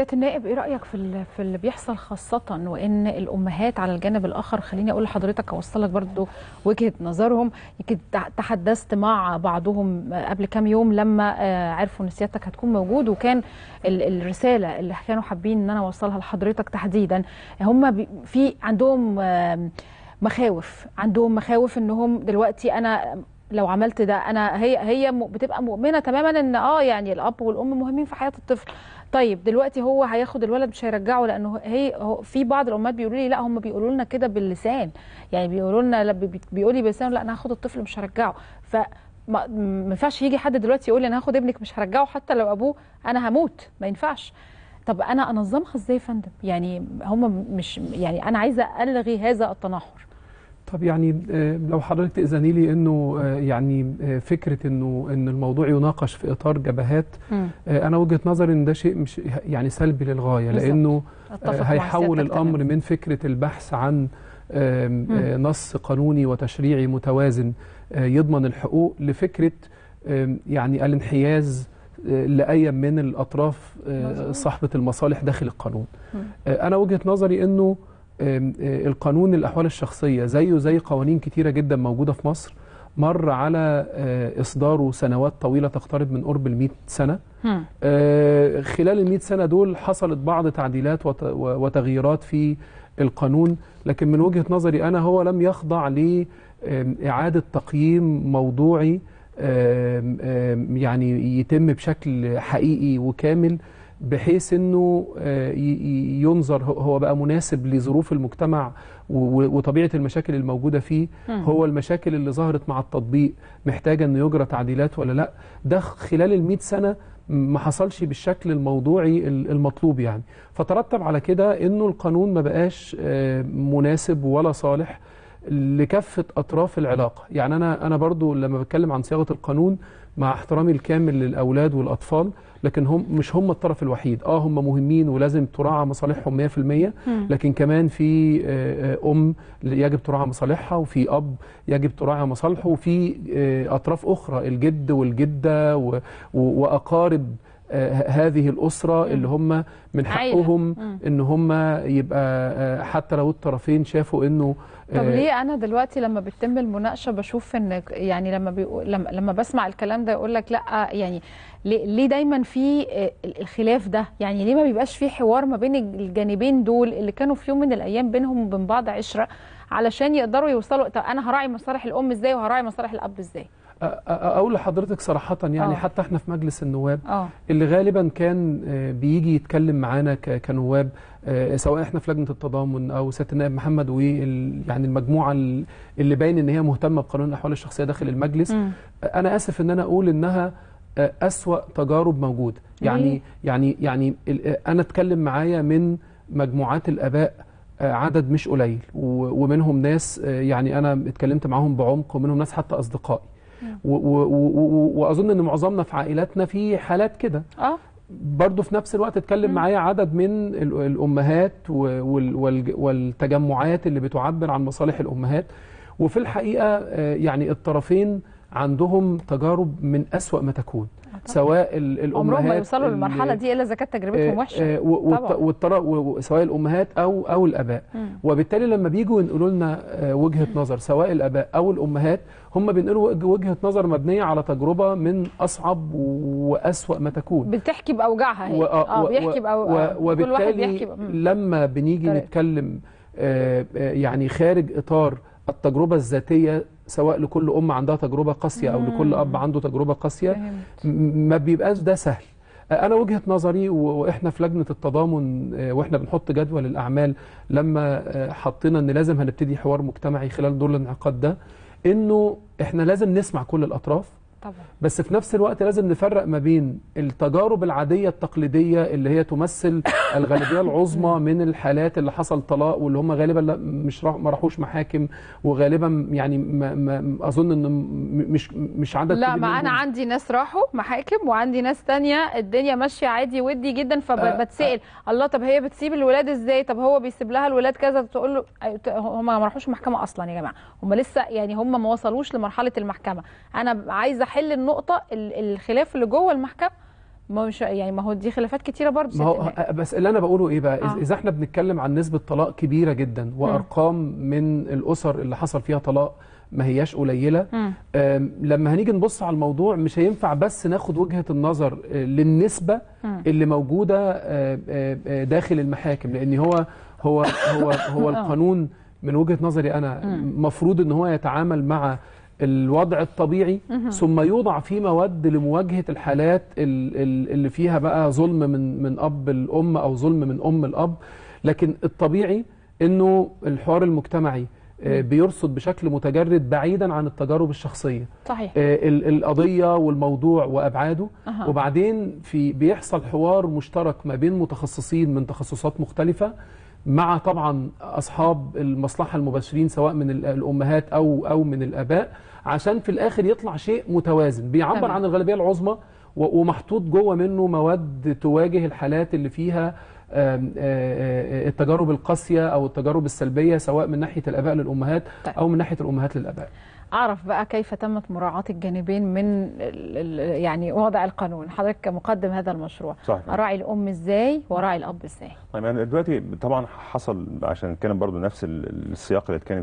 سيادة النائب، ايه رأيك في اللي بيحصل، خاصة وان الامهات على الجانب الاخر، خليني اقول لحضرتك اوصلك برضو وجهة نظرهم. يمكن تحدثت مع بعضهم قبل كام يوم لما عرفوا ان سيادتك هتكون موجود، وكان الرسالة اللي كانوا حابين ان انا اوصلها لحضرتك تحديدا، هم في عندهم مخاوف انهم دلوقتي انا لو عملت ده انا هي بتبقى مؤمنه تماما ان يعني الاب والام مهمين في حياه الطفل. طيب دلوقتي هو هياخد الولد مش هيرجعه، لانه في بعض الامهات بيقولوا لي لا، هم بيقولوا لنا كده باللسان، يعني بيقولوا لنا، بيقول لي بلسانه لا انا هاخد الطفل مش هرجعه. ف ما ينفعش يجي حد دلوقتي يقول لي انا هاخد ابنك مش هرجعه حتى لو ابوه، انا هموت، ما ينفعش. طب انا انظمها ازاي يا فندم؟ يعني هم مش، يعني انا عايزه الغي هذا التناحر. طب يعني لو حضرتك تأذني لي انه يعني فكره ان الموضوع يناقش في اطار جبهات، انا وجهه نظري ان ده شيء مش يعني سلبي للغايه، لانه هيحول الامر من فكره البحث عن نص قانوني وتشريعي متوازن يضمن الحقوق لفكره يعني الانحياز لاي من الاطراف صاحبه المصالح داخل القانون. انا وجهه نظري انه القانون الأحوال الشخصية زيه زي قوانين كتيرة جدا موجودة في مصر، مر على إصداره سنوات طويلة تقترب من قرب 100 سنة. خلال 100 سنة دول حصلت بعض تعديلات وتغييرات في القانون، لكن من وجهة نظري أنا هو لم يخضع لإعادة تقييم موضوعي يعني يتم بشكل حقيقي وكامل، بحيث انه ينظر هو بقى مناسب لظروف المجتمع وطبيعه المشاكل الموجوده فيه. هو المشاكل اللي ظهرت مع التطبيق محتاجه انه يجرى تعديلات ولا لا؟ ده خلال ال100 سنه ما حصلش بالشكل الموضوعي المطلوب يعني، فترتب على كده انه القانون ما بقاش مناسب ولا صالح لكافه اطراف العلاقه. يعني انا برضو لما بتكلم عن صياغه القانون مع احترامي الكامل للاولاد والاطفال، لكن هم مش هم الطرف الوحيد. هم مهمين ولازم تراعى مصالحهم 100%، لكن كمان في ام يجب تراعى مصالحها، وفي اب يجب تراعى مصالحه، وفي اطراف اخرى الجد والجده واقارب هذه الأسرة اللي هم من حقهم إن هم يبقى حتى لو الطرفين شافوا إنه. طب ليه أنا دلوقتي لما بتتم المناقشة بشوف إن يعني لما بسمع الكلام ده يقول لك لأ، يعني ليه دايما في الخلاف ده؟ يعني ليه ما بيبقاش في حوار ما بين الجانبين دول اللي كانوا في يوم من الأيام بينهم وبين بعض عشرة، علشان يقدروا يوصلوا طب أنا هراعي مصالح الأم إزاي وهراعي مصالح الأب إزاي؟ أقول لحضرتك صراحة يعني حتى احنا في مجلس النواب اللي غالبا كان بيجي يتكلم معانا كنواب، سواء احنا في لجنة التضامن او سيادة النائب محمد يعني المجموعة اللي باين ان هي مهتمة بقانون الأحوال الشخصية داخل المجلس. انا اسف ان انا اقول انها أسوأ تجارب موجودة. يعني انا اتكلم معايا من مجموعات الآباء عدد مش قليل، ومنهم ناس يعني انا اتكلمت معاهم بعمق، ومنهم ناس حتى اصدقائي، واظن ان معظمنا في عائلاتنا في حالات كده. برضه في نفس الوقت اتكلم معايا عدد من الامهات والتجمعات اللي بتعبر عن مصالح الامهات، وفي الحقيقه يعني الطرفين عندهم تجارب من أسوأ ما تكون. سواء الامهات عمرهم ما يوصلوا للمرحله دي الا اذا كانت تجربتهم وحشه، سواء الامهات او الاباء. وبالتالي لما بيجوا ينقلوا لنا وجهه نظر سواء الاباء او الامهات، هم بينقلوا وجهه نظر مبنيه على تجربه من اصعب واسوأ ما تكون، بتحكي باوجاعها هي. بيحكي باوجاعها، وبالتالي لما بنيجي نتكلم يعني خارج اطار التجربه الذاتيه، سواء لكل أم عندها تجربة قاسية أو لكل أب عنده تجربة قاسية، ما بيبقاش ده سهل. أنا وجهة نظري، وإحنا في لجنة التضامن وإحنا بنحط جدول الأعمال، لما حطينا إن لازم هنبتدي حوار مجتمعي خلال دور الانعقاد ده، إنه إحنا لازم نسمع كل الأطراف طبعا. بس في نفس الوقت لازم نفرق ما بين التجارب العادية التقليدية اللي هي تمثل الغالبية العظمى من الحالات اللي حصل طلاق، واللي هم غالبا ما راحوش محاكم، وغالبا يعني ما أظن إنه مش عدد. لا، ما أنا عندي ناس راحوا محاكم، وعندي ناس تانية الدنيا ماشية عادي ودي جدا. فبتسأل الله، طب هي بتسيب الولاد إزاي؟ طب هو بيسيب لها الولاد كذا، تقول له هم ما راحوش محكمة أصلا يا جماعة، هم لسه يعني هم ما وصلوش لمرحلة المحكمة. أنا عايزة حل النقطة الخلاف اللي جوه المحكمة مش يعني ما هو دي خلافات كتيره برضه. ما هو بس اللي انا بقوله ايه بقى، اذا احنا بنتكلم عن نسبه طلاق كبيره جدا وارقام من الاسر اللي حصل فيها طلاق ما هياش قليله، لما هنيجي نبص على الموضوع مش هينفع بس ناخد وجهه النظر للنسبه اللي موجوده داخل المحاكم، لان هو القانون من وجهه نظري انا مفروض ان هو يتعامل مع الوضع الطبيعي ثم يوضع فيه مواد لمواجهه الحالات اللي فيها بقى ظلم من اب الام او ظلم من ام الاب. لكن الطبيعي انه الحوار المجتمعي بيرصد بشكل متجرد بعيدا عن التجارب الشخصيه. صحيح. القضيه والموضوع وابعاده. وبعدين بيحصل حوار مشترك ما بين متخصصين من تخصصات مختلفه مع طبعا اصحاب المصلحه المباشرين سواء من الامهات او من الاباء، عشان في الاخر يطلع شيء متوازن بيعبر عن الغالبيه العظمى ومحطوط جوه منه مواد تواجه الحالات اللي فيها التجارب القاسيه او التجارب السلبيه سواء من ناحيه الاباء للامهات او من ناحيه الامهات للاباء. اعرف بقى كيف تمت مراعاة الجانبين من يعني وضع القانون، حضرتك كمقدم هذا المشروع. صحيح. اراعي الام ازاي واراعي الاب ازاي؟ طيب يعني دلوقتي طبعا حصل، عشان نتكلم برضو نفس السياق اللي اتكلم